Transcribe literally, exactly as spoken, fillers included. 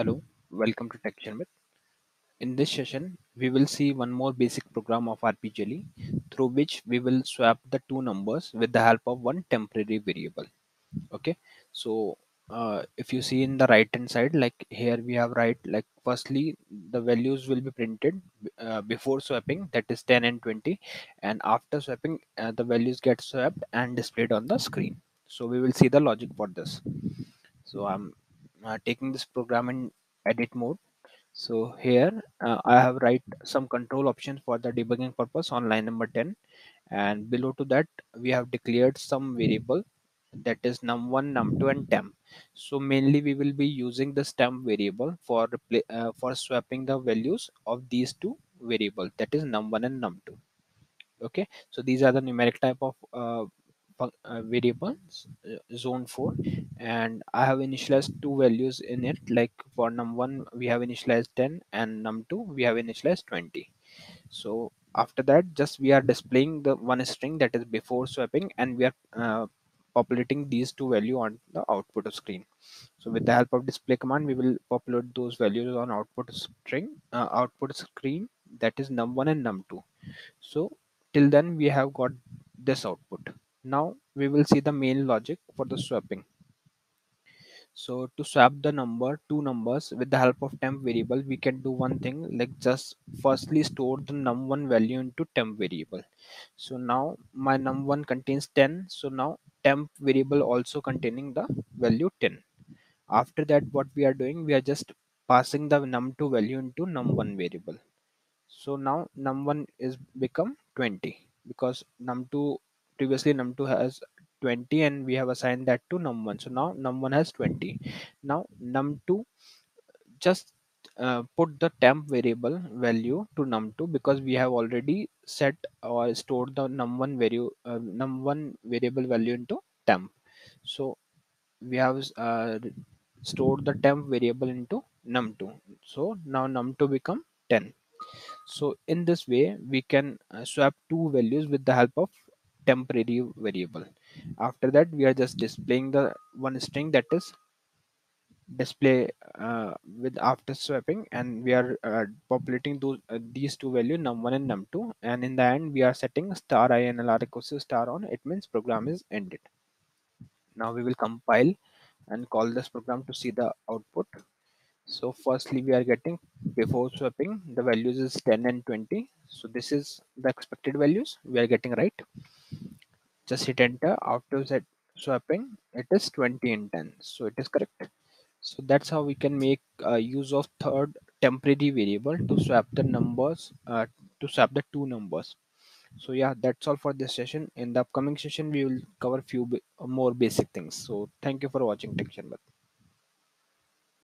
Hello, welcome to Tech Chat. In this session, we will see one more basic program of R P Jelly through which we will swap the two numbers with the help of one temporary variable. Okay, so uh, if you see in the right hand side, like here we have right, like firstly, the values will be printed uh, before swapping, that is ten and twenty, and after swapping, uh, the values get swapped and displayed on the screen. So we will see the logic for this. So I'm uh, taking this program in edit mode. So here uh, I have write some control options for the debugging purpose on line number ten, and below to that we have declared some variable, that is num one, num two, and temp. So mainly we will be using this temp variable for uh, for swapping the values of these two variables, that is num one and num two. Okay, so these are the numeric type of uh, Uh, variables, uh, zone four, and I have initialized two values in it. Like for num one we have initialized ten, and num two we have initialized twenty. So after that, just we are displaying the one string, that is before swapping, and we are uh, populating these two values on the output of screen. So with the help of display command, we will populate those values on output string uh, output screen, that is num one and num two. So till then we have got this output. Now we will see the main logic for the swapping. So to swap the number two numbers with the help of temp variable, we can do one thing, like just firstly store the num one value into temp variable. So now my num one contains ten, so now temp variable also containing the value ten. After that, what we are doing, we are just passing the num two value into num one variable. So now num one is become twenty, because num two previously num two has twenty, and we have assigned that to num one. So now num one has twenty. Now num two, just uh, put the temp variable value to num two, because we have already set or stored the num one value uh, num one variable value into temp. So we have uh, stored the temp variable into num two. So now num two become ten. So in this way we can uh, swap two values with the help of temporary variable. After that, we are just displaying the one string, that is display uh, with after swapping, and we are uh, populating those uh, these two values, num one and num two, and in the end we are setting star inlr equals to star on. It means program is ended. Now we will compile and call this program to see the output. So firstly, we are getting before swapping the values is ten and twenty. So this is the expected values we are getting, right? Just hit enter. After set swapping, it is twenty and ten, so it is correct. So that's how we can make uh, use of third temporary variable to swap the numbers uh, to swap the two numbers. So yeah, that's all for this session. In the upcoming session, we will cover few more basic things. So thank you for watching Tech Chat.